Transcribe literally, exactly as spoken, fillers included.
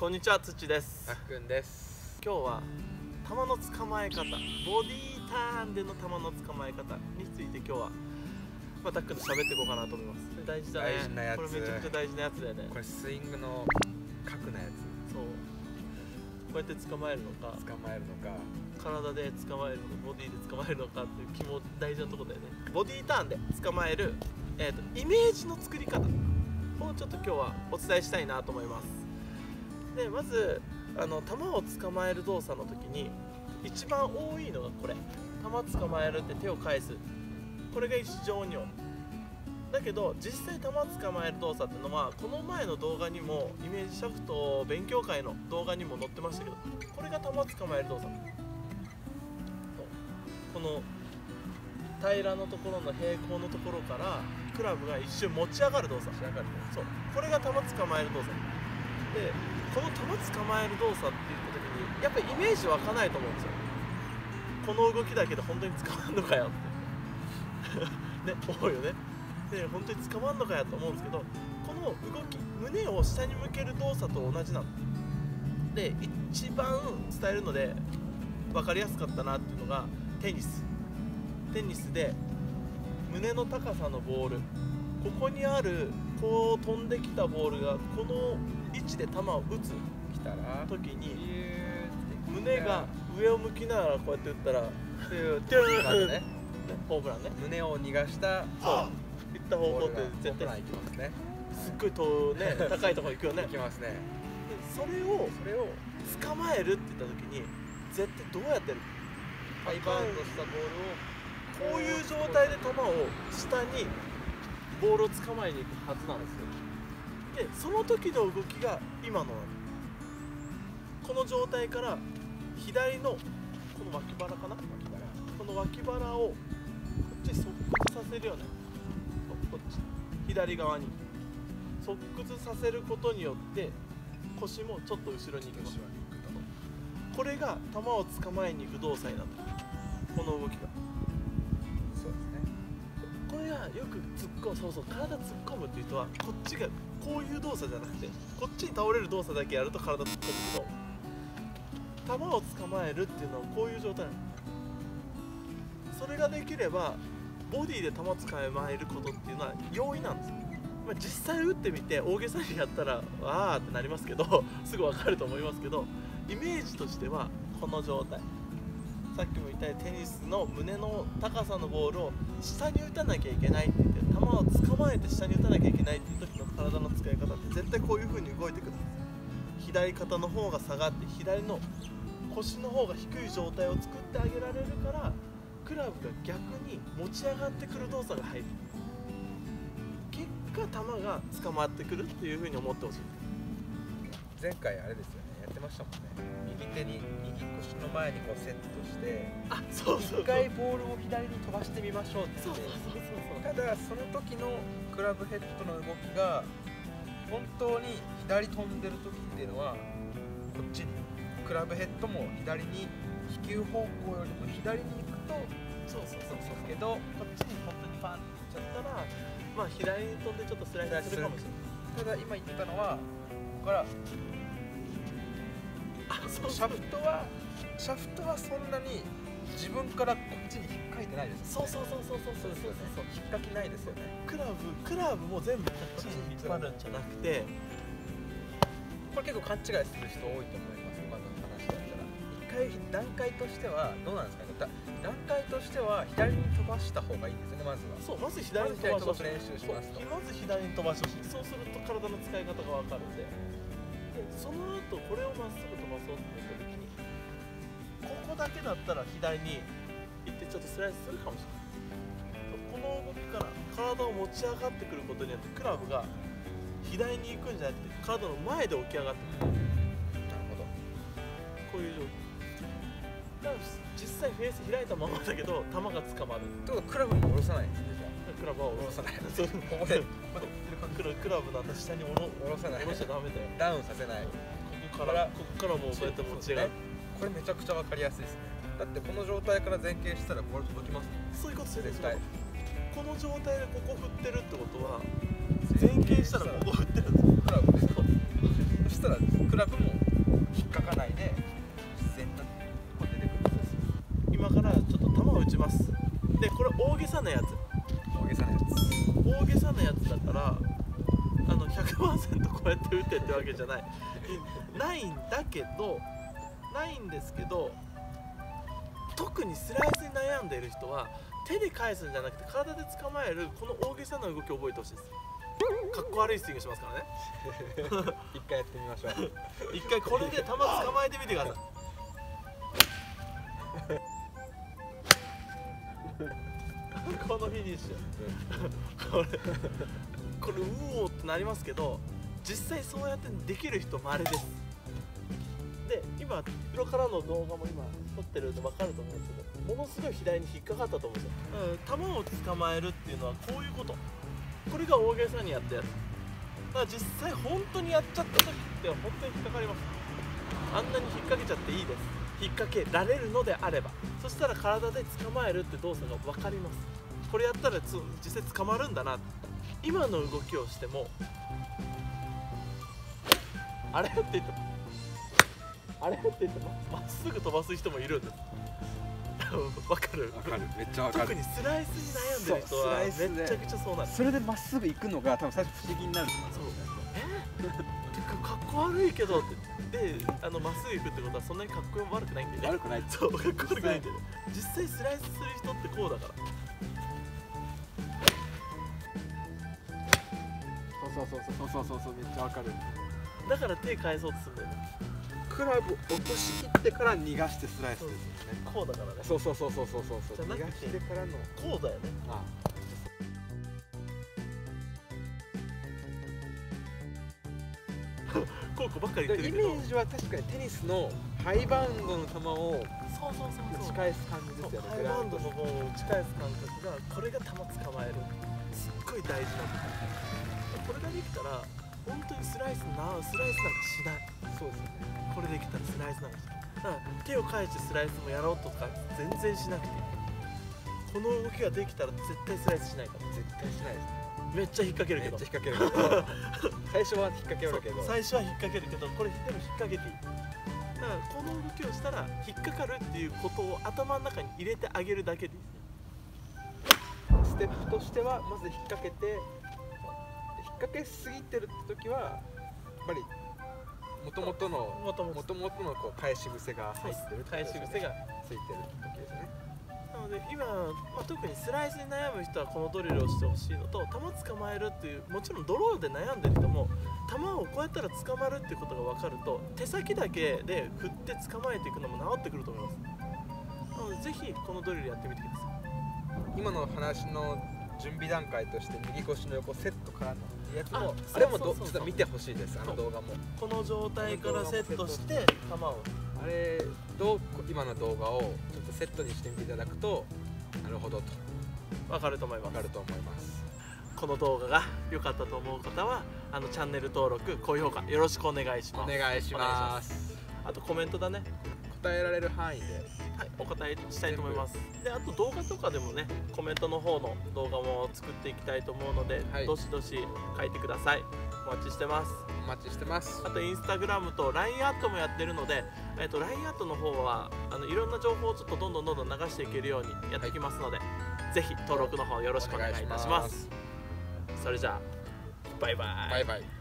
こんにちは、つっちです。たっくんです。今日は球の捕まえ方、ボディターンでの球の捕まえ方について今日はまあ、たっくんと喋っていこうかなと思います。大事だね。大事なやつ。これめちゃくちゃ大事なやつだよね。これスイングの角なやつ。そう。こうやって捕まえるのか。捕まえるのか。体で捕まえるのか、ボディで捕まえるのかっていう気も大事なところだよね。ボディターンで捕まえる、えーと、イメージの作り方をちょっと今日はお伝えしたいなと思います。でまずあの球を捕まえる動作の時に一番多いのがこれ、球捕まえるって手を返す、これが非常に多い。だけど実際球捕まえる動作っていうのはこの前の動画にもイメージシャフト勉強会の動画にも載ってましたけど、これが球捕まえる動作、この平らのところの平行のところからクラブが一瞬持ち上がる動作、そう、これが球捕まえる動作で、この球捕まえる動作って言った時にやっぱりイメージ湧かないと思うんですよ。この動きだけで本当に捕まんのかよってね、思うよね。で本当に捕まんのかよと思うんですけど、この動き胸を下に向ける動作と同じなので、一番伝えるので分かりやすかったなっていうのがテニス。テニスで胸の高さのボール、ここにあるこう飛んできたボールがこの位置で球を打つ時に胸が上を向きながらこうやって打ったらテューンね、ホームランね。胸を逃がしたそういった方向って絶対行きますね。すっごい遠ね高いところ行くよね。行きますね。それをそれを捕まえるって言った時に絶対どうやってる？ハイバウンドしたボールをこういう状態で球を下にボールを捕まえに行くはずなんですよ。でその時の動きが今のこの状態から左のこの脇腹かな、この脇腹をこっちに側屈させるよね。こっち左側に側屈させることによって腰もちょっと後ろに行きます。これが球を捕まえに行く動作になってる、この動きが。そうですね。これがよく突っ込む、そうそう、体突っ込むっていう人はこっちがこういう動作じゃなくてこっちに倒れる動作だけやると体突っ込むけど、球を捕まえるっていうのはこういう状態なの。それができればボディで球を捕まえることっていうのは容易なんですよ。まあ、実際打ってみて大げさにやったらわーってなりますけどすぐ分かると思いますけど、イメージとしてはこの状態、さっきも言ったようにテニスの胸の高さのボールを下に打たなきゃいけないって言って、球を捕まえて下に打たなきゃいけないっていう時の体の使い方って絶対こういう風に動いてくるんです。左肩の方が下がって左の腰の方が低い状態を作ってあげられるから、クラブが逆に持ち上がってくる動作が入る、結果球が捕まってくるっていう風に思ってほしい。前回あれですよね、やってましたもんね。右手に右腰の前にこうセットして、あ、そうそうそう、一回ボールを左に飛ばしてみましょうって言って、ただその時のクラブヘッドの動きが本当に左飛んでる時っていうのはこっちにクラブヘッドも左に飛球方向よりも左に行くと、そうそうそうそう、けどこっちに本当にパンっていっちゃったら、まあ左に飛んでちょっとスライダーするかもしれない。ただ今言ってたのはここから。シャフトはシャフトはそんなに自分からこっちに引っかいてないですよね。そうそうそうそうそうそうそう、引っかきないですよね。クラブクラブも全部こっちに引っ張るんじゃなくて、これ結構勘違いする人多いと思います。今の話だったら一回段階としてはどうなんですかね。だ段階としては左に飛ばした方がいいんですよね。まずはそう、まず左に飛ばす練習しますと、まず左に飛ばしてほしい。そうすると体の使い方がわかるんで。その後これをまっすぐ飛ばそうって言った時に、ここだけだったら左に行ってちょっとスライスするかもしれない。この動きから体を持ち上がってくることによってクラブが左に行くんじゃなくて体の前で起き上がってくる。なるほど。こういう状況。だから実際フェース開いたままだけど球が捕まる。ってことはクラブに下ろさないんですね。クラブは下ろさない。そう、ここでクラブなんか下に下ろさない。下ろしちゃダメだよ。ダウンさせない。ここからここからもうそうやって持ち上がる。これめちゃくちゃわかりやすいですね。だってこの状態から前傾したらボール届きます。そういうことです。絶対。この状態でここ振ってるってことは前傾したらここ振ってるんです。そしたらクラブも引っかかないで自然とこう出てくるんです。今からちょっと球を打ちます。でこれ大げさなやつ大げさなやつ大げさなやつだから、あの ひゃくパーセント こうやって打てってわけじゃないないんだけどないんですけど、特にスライスに悩んでいる人は手で返すんじゃなくて体で捕まえる、この大げさな動きを覚えてほしいです。かっこ悪いスイングしますからね一回やってみましょう一回これで球捕まえてみてくださいこのフィニッシュこれこれうおーってなりますけど、実際そうやってできる人まれです。で今後ろからの動画も今撮ってると分かると思うんですけど、ものすごい左に引っかかったと思うんですよ。球を捕まえるっていうのはこういうこと、これが大げさにやったやつだから、実際本当にやっちゃった時って本当に引っかかります。あんなに引っ掛けちゃっていいです。引っ掛けられるのであれば、そしたら体で捕まえるって動作が分かります。これやったら実際捕まるんだな。今の動きをしてもあれって言ってあれって言ってまっすぐ飛ばす人もいるんですわかるわかる、めっちゃわかる。特にスライスに悩んでる人はめちゃくちゃそうなんです。それでまっすぐ行くのが多分最初不思議になるんですよ。そうえってか、かっこ悪いけどってで、あのまっすぐ行くってことはそんなにかっこ悪くないんでね。悪くない、そうかっこ悪くないんでね。実際スライスする人ってこうだから、そうそうそうそうそうそう、めっちゃわかる。だから手返そうとするんだよね。クラブ落としきってから逃がしてスライスですよね。こうだからね。そうそうそうそうそうそうそう。逃がしてからのこうだよね。ああ。こうこうばっかり言ってるけど。イメージは確かにテニスのハイバウンドの球を打ち返す感じですよね。ハイバウンドの方を打ち返す感覚が、これが球捕まえる。すっごい大事なこと。これができたら本当にスライスなスライスなんてしない。そうですよね。これできたらスライスなんですよ。だから手を返してスライスもやろうとか全然しなくていい。この動きができたら絶対スライスしないから。絶対しないです。めっちゃ引っ掛けるけどめっちゃ引っ掛けるけど最初は引っ掛けるけど最初は引っ掛けるけど、これでも引っ掛けていい。だからこの動きをしたら引っ掛かるっていうことを頭の中に入れてあげるだけでいい。ステップとしてはまず引っ掛けて、引っ掛けすぎてるって時はやっぱりもともとのこう返し癖が入ってる、返し癖がついてる時ですね。なので今、まあ、特にスライスに悩む人はこのドリルをしてほしいのと、球捕まえるっていう、もちろんドローで悩んでる人も球をこうやったら捕まるっていうことが分かると、手先だけで振って捕まえていくのも治ってくると思います。なのでぜひこのドリルやってみてください。今の話の準備段階として右腰の横セットからのやつも、あれも実は見てほしいです。あの動画もこの状態からセットして球をあれどう今の動画をちょっとセットにしてみていただくと、なるほどと分かると思います。分かると思います。この動画が良かったと思う方は、あのチャンネル登録、高評価よろしくお願いします。お願いします。あとコメントだね。答えられる範囲で、はい、お答えしたいと思います。で、あと動画とかでもね、コメントの方の動画も作っていきたいと思うので、はい、どしどし書いてください。お待ちしてます。お待ちしてます。あとインスタグラムと ライン アットもやってるので、えっと ライン アットの方はあのいろんな情報をちょっとどんどんどんどん流していけるようにやっていきますので、はい、ぜひ登録の方よろしくお願いいたします。それじゃあバイバイ。バイバイ。